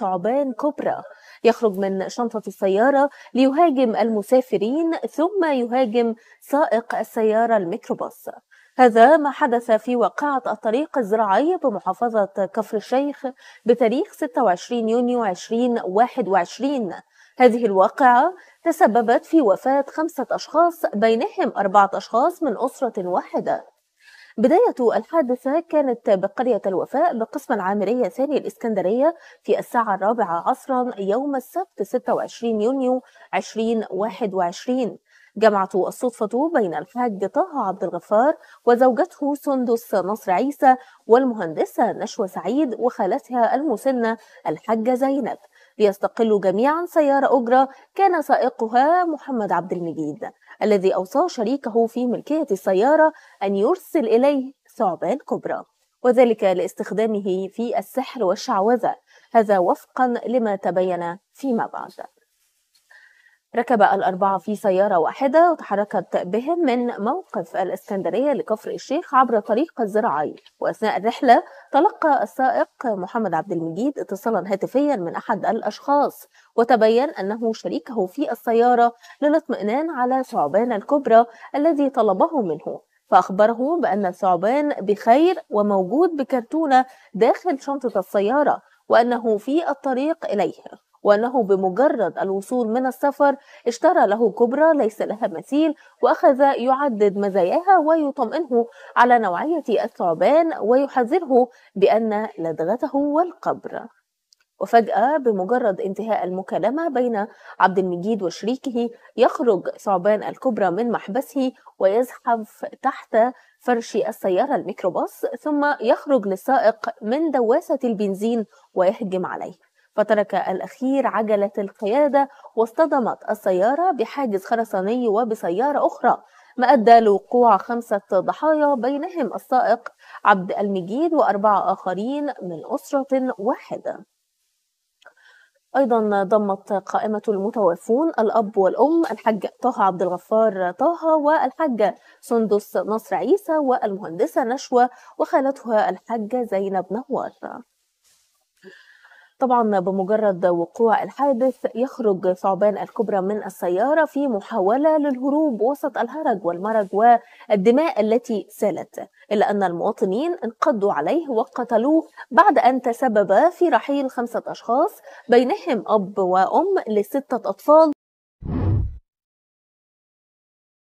ثعبان كبرى يخرج من شنطة السيارة ليهاجم المسافرين ثم يهاجم سائق السيارة الميكروباص. هذا ما حدث في وقعة الطريق الزراعي بمحافظة كفر الشيخ بتاريخ 26 يونيو 2021. هذه الواقعة تسببت في وفاة 5 أشخاص بينهم 4 أشخاص من أسرة واحدة. بداية الحادثة كانت بقرية الوفاء بقسم العامرية الثاني الإسكندرية في الساعة 4 عصرا يوم السبت 26 يونيو 2021. جمعت الصدفة بين الحاج طه عبد الغفار وزوجته سندس نصر عيسى والمهندسة نشوى سعيد وخالتها المسنة الحاجة زينب، ليستقلوا جميعا سيارة أجرة كان سائقها محمد عبد المجيد الذي أوصى شريكه في ملكية السيارة أن يرسل إليه ثعبان كبرى، وذلك لاستخدامه في السحر والشعوذة، هذا وفقا لما تبين فيما بعد. ركب الأربعة في سيارة واحدة وتحركت بهم من موقف الإسكندرية لكفر الشيخ عبر طريق الزراعي، وأثناء الرحلة تلقى السائق محمد عبد المجيد اتصالا هاتفيا من أحد الأشخاص وتبين أنه شريكه في السيارة للاطمئنان على ثعبان الكبرى الذي طلبه منه، فأخبره بأن الثعبان بخير وموجود بكرتونة داخل شنطة السيارة وأنه في الطريق إليه، وأنه بمجرد الوصول من السفر اشترى له كبرى ليس لها مثيل وأخذ يعدد مزاياها ويطمئنه على نوعية الثعبان ويحذره بأن لدغته والقبر. وفجأة بمجرد انتهاء المكالمة بين عبد المجيد وشريكه يخرج ثعبان الكبرى من محبسه ويزحف تحت فرش السيارة الميكروباص، ثم يخرج للسائق من دواسة البنزين ويهجم عليه، فترك الأخير عجلة القيادة واصطدمت السيارة بحاجز خرساني وبسيارة أخرى، ما أدى لوقوع 5 ضحايا بينهم السائق عبد المجيد و4 آخرين من أسرة واحدة. أيضا ضمت قائمة المتوفون الأب والأم الحاج طه عبد الغفار طه والحاجة سندس نصر عيسى والمهندسة نشوى وخالتها الحاجة زينب نوار. طبعا بمجرد وقوع الحادث يخرج ثعبان الكبرى من السيارة في محاولة للهروب وسط الهرج والمرج والدماء التي سالت، إلا أن المواطنين انقضوا عليه وقتلوه بعد أن تسبب في رحيل 5 أشخاص بينهم أب وأم ل6 أطفال